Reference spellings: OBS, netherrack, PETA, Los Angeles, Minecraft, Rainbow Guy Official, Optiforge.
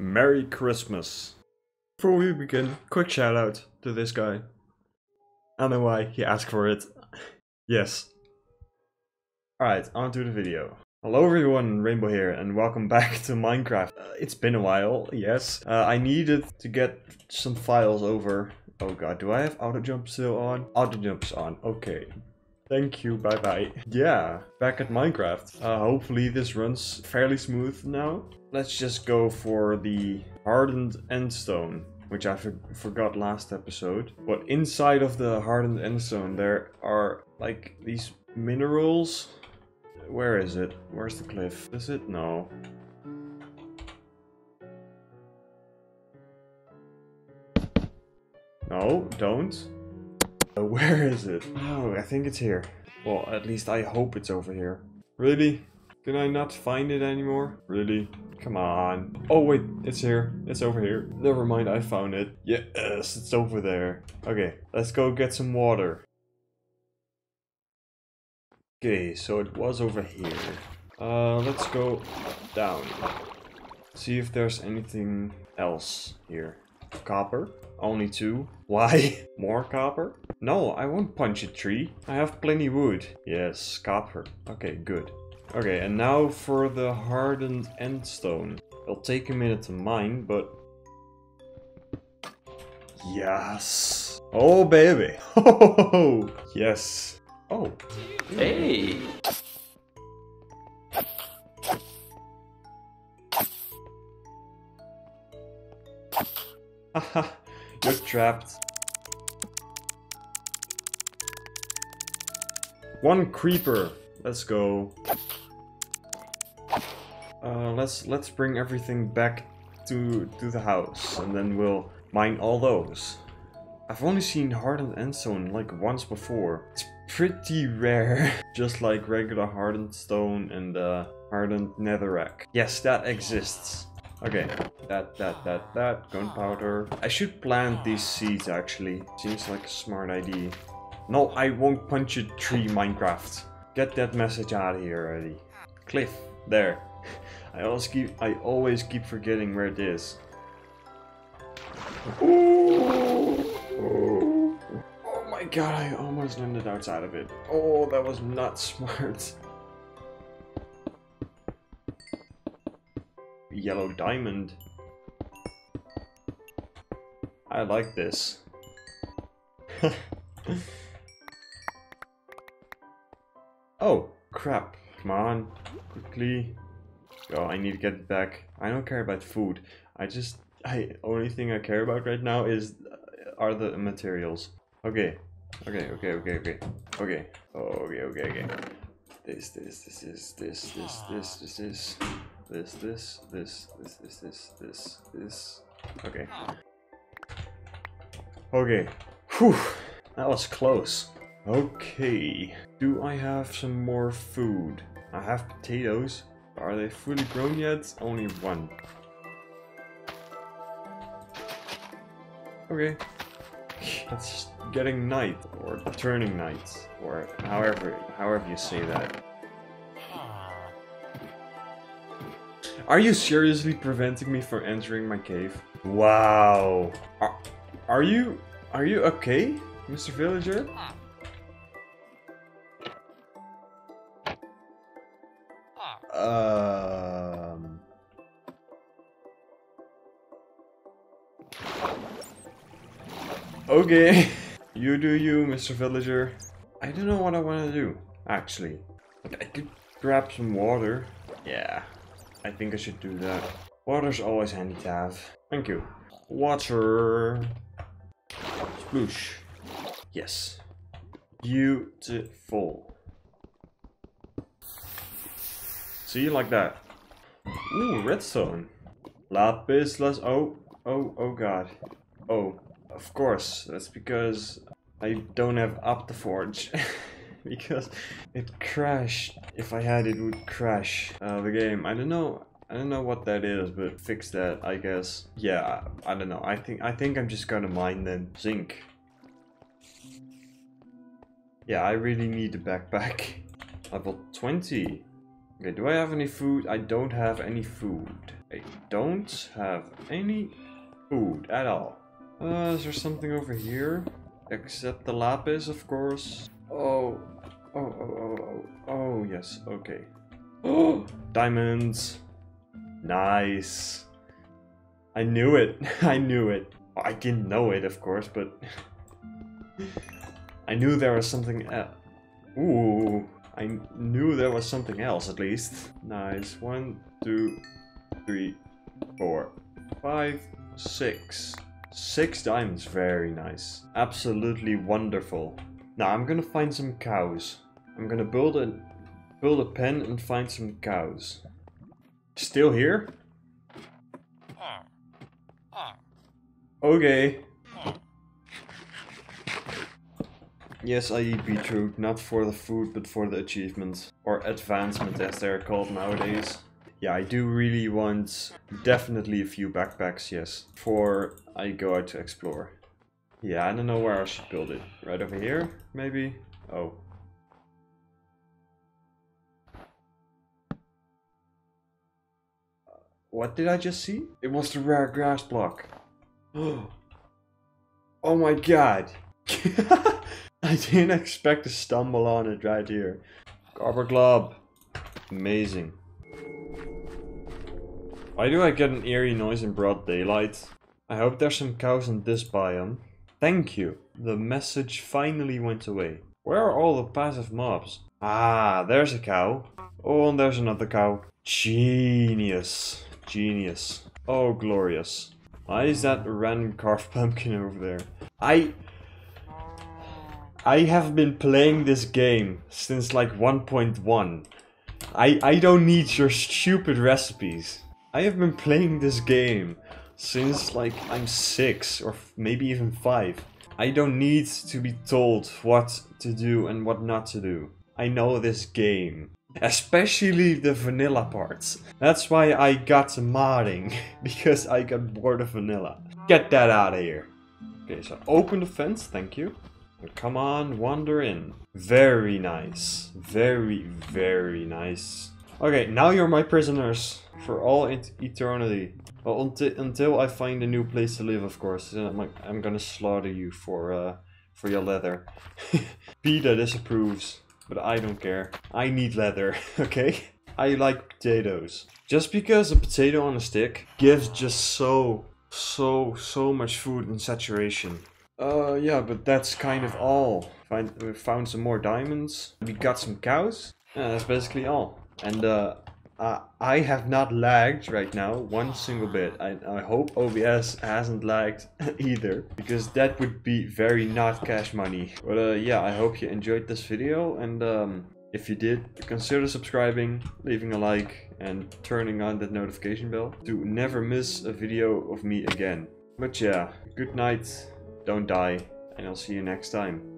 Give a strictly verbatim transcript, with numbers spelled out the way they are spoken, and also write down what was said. Merry Christmas. Before we begin, quick shout out to this guy. I don't know why he asked for it. Yes. Alright, on to the video. Hello everyone, Rainbow here, and welcome back to Minecraft. Uh, it's been a while, yes. Uh, I needed to get some files over. Oh god, do I have auto jump still on? Auto jumps on, okay. Thank you, bye bye. Yeah, back at Minecraft. Uh, hopefully this runs fairly smooth now. Let's just go for the hardened endstone, which I for forgot last episode. But inside of the hardened endstone there are like these minerals. Where is it? Where's the cliff? Is it? No. No, don't. Uh, where is it? Oh, I think it's here. Well, at least I hope it's over here. Really? Can I not find it anymore? Really? Come on. Oh wait, it's here. It's over here. Never mind, I found it. Yes, it's over there. Okay, let's go get some water. Okay, so it was over here. Uh, let's go down. See if there's anything else here. Copper? Only two? Why? More copper? No, I won't punch a tree. I have plenty wood. Yes, copper. Okay, good. Okay, and now for the hardened endstone. It'll take a minute to mine, but... Yes! Oh, baby! Oh, yes! Oh. Hey. Haha, you're trapped. One creeper. Let's go. Uh, let's let's bring everything back to to the house, and then we'll mine all those. I've only seen hardened endstone like once before. It's pretty rare. Just like regular hardened stone and uh, hardened netherrack. Yes, that exists. Okay, that, that, that, that, gunpowder. I should plant these seeds actually. Seems like a smart idea. No, I won't punch a tree, Minecraft. Get that message out of here already. Cliff, there. I always keep, I always keep forgetting where it is. Ooh. Oh. Oh my god, I almost landed outside of it. Oh, that was not smart. Yellow diamond. I like this. Oh, crap. Come on, quickly. Oh, I need to get it back. I don't care about food. I just... I only thing I care about right now is... are the materials. Okay, okay, okay, okay, okay, okay, okay, okay, okay. This, this, this, this, this, this, this, this, this, this, this, this, this, this, this, this. Okay. Okay. Whew, that was close. Okay. Do I have some more food? I have potatoes. Are they fully grown yet? Only one. Okay. It's getting night, or turning night, or however however you say that. Are you seriously preventing me from entering my cave? Wow. Are, are you are you okay, Mister Villager? Um. Okay, you do you, Mister Villager. I don't know what I want to do, actually. I could grab some water. Yeah, I think I should do that. Water's always handy to have. Thank you. Water. Sploosh. Yes. Beautiful. See, like that. Ooh, redstone. Lapis lazuli. Oh, oh, oh god. Oh. Of course, that's because I don't have Optiforge. Because it crashed. If I had it, it would crash uh, the game. I don't know. I don't know what that is, but fix that, I guess. Yeah, I, I don't know. I think I think I'm just gonna mine then. Zinc. Yeah, I really need the backpack. Level twenty. Okay, do I have any food? I don't have any food. I don't have any food at all. Uh, is there something over here? Except the lapis, of course. Oh, oh, oh, oh, oh, yes, okay. Oh, diamonds. Nice. I knew it. I knew it. I didn't know it, of course, but I knew there was something else. Ooh, I knew there was something else, at least. Nice. One, two, three, four, five, six. Six diamonds, very nice. Absolutely wonderful. Now I'm gonna find some cows. I'm gonna build a build a pen and find some cows. Still here? Okay. Yes, I eat beetroot, not for the food but for the achievements. Or advancement as they're called nowadays. Yeah, I do really want definitely a few backpacks, yes, before I go out to explore. Yeah, I don't know where I should build it. Right over here, maybe? Oh. What did I just see? It was the rare grass block. Oh my god. I didn't expect to stumble on it right here. Copper glob. Amazing. Why do I get an eerie noise in broad daylight? I hope there's some cows in this biome. Thank you. The message finally went away. Where are all the passive mobs? Ah, there's a cow. Oh, and there's another cow. Genius. Genius. Oh, glorious. Why is that random carved pumpkin over there? I... I have been playing this game since like one point one. I, I don't need your stupid recipes. I have been playing this game since like I'm six or maybe even five. I don't need to be told what to do and what not to do. I know this game. Especially the vanilla parts. That's why I got to modding. Because I got bored of vanilla. Get that out of here. Okay, so open the fence, thank you. And come on, wander in. Very nice. Very, very nice. Okay, now you're my prisoners. For all eternity. Well, until, until I find a new place to live, of course. Then I'm, I'm gonna slaughter you for uh, for your leather. PETA disapproves, but I don't care. I need leather, okay? I like potatoes. Just because a potato on a stick gives just so, so, so much food and saturation. Uh, yeah, but that's kind of all. Find, we found some more diamonds. We got some cows. Yeah, that's basically all. And, uh... Uh, I have not lagged right now one single bit. I, I hope O B S hasn't lagged either, because that would be very not cash money. But uh, yeah, I hope you enjoyed this video, and um, if you did, consider subscribing, leaving a like, and turning on that notification bell to never miss a video of me again. But yeah, good night, don't die, and I'll see you next time.